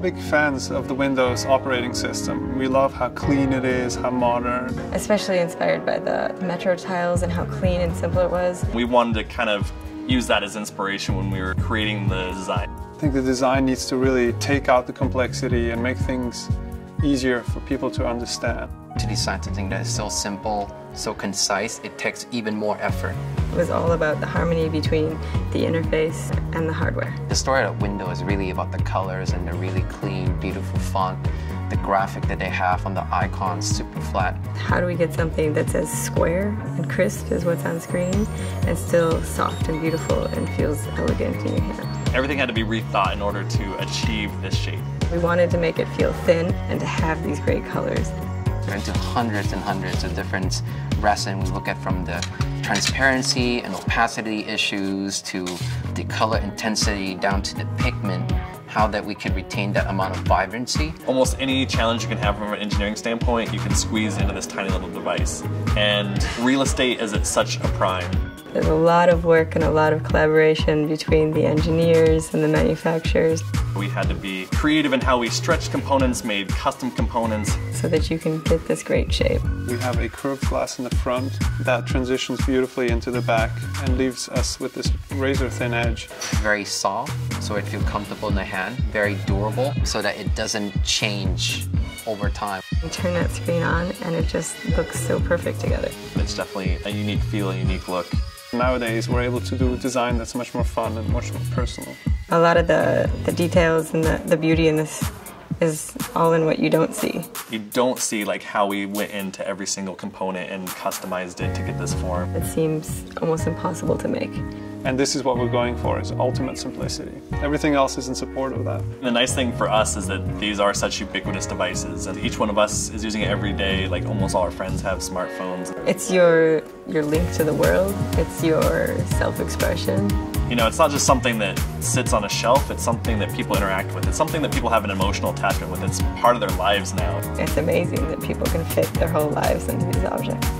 big fans of the Windows operating system. We love how clean it is, how modern. Especially inspired by the Metro tiles and how clean and simple it was. We wanted to kind of use that as inspiration when we were creating the design. I think the design needs to really take out the complexity and make things easier for people to understand. To design something that is so simple, so concise, it takes even more effort. It was all about the harmony between the interface and the hardware. The story of Windows is really about the colors and the really clean, beautiful font, the graphic that they have on the icons, super flat. How do we get something that's as square and crisp as what's on screen and still soft and beautiful and feels elegant in your hand? Everything had to be rethought in order to achieve this shape. We wanted to make it feel thin and to have these great colors. We're into hundreds and hundreds of different resin. We look at from the transparency and opacity issues to the color intensity down to the pigment, how that we can retain that amount of vibrancy. Almost any challenge you can have from an engineering standpoint, you can squeeze into this tiny little device. And real estate is at such a prime. There's a lot of work and a lot of collaboration between the engineers and the manufacturers. We had to be creative in how we stretched components, made custom components. So that you can get this great shape. We have a curved glass in the front that transitions beautifully into the back and leaves us with this razor-thin edge. Very soft, so it feels comfortable in the hand. Very durable, so that it doesn't change over time. You turn that screen on and it just looks so perfect together. It's definitely a unique feel, a unique look. Nowadays, we're able to do a design that's much more fun and much more personal. A lot of the details and the beauty in this is all in what you don't see. You don't see like how we went into every single component and customized it to get this form. It seems almost impossible to make. And this is what we're going for, is ultimate simplicity. Everything else is in support of that. The nice thing for us is that these are such ubiquitous devices, and each one of us is using it every day. Like almost all our friends have smartphones. It's your link to the world. It's your self-expression. You know, it's not just something that sits on a shelf, it's something that people interact with. It's something that people have an emotional attachment with. It's part of their lives now. It's amazing that people can fit their whole lives into these objects.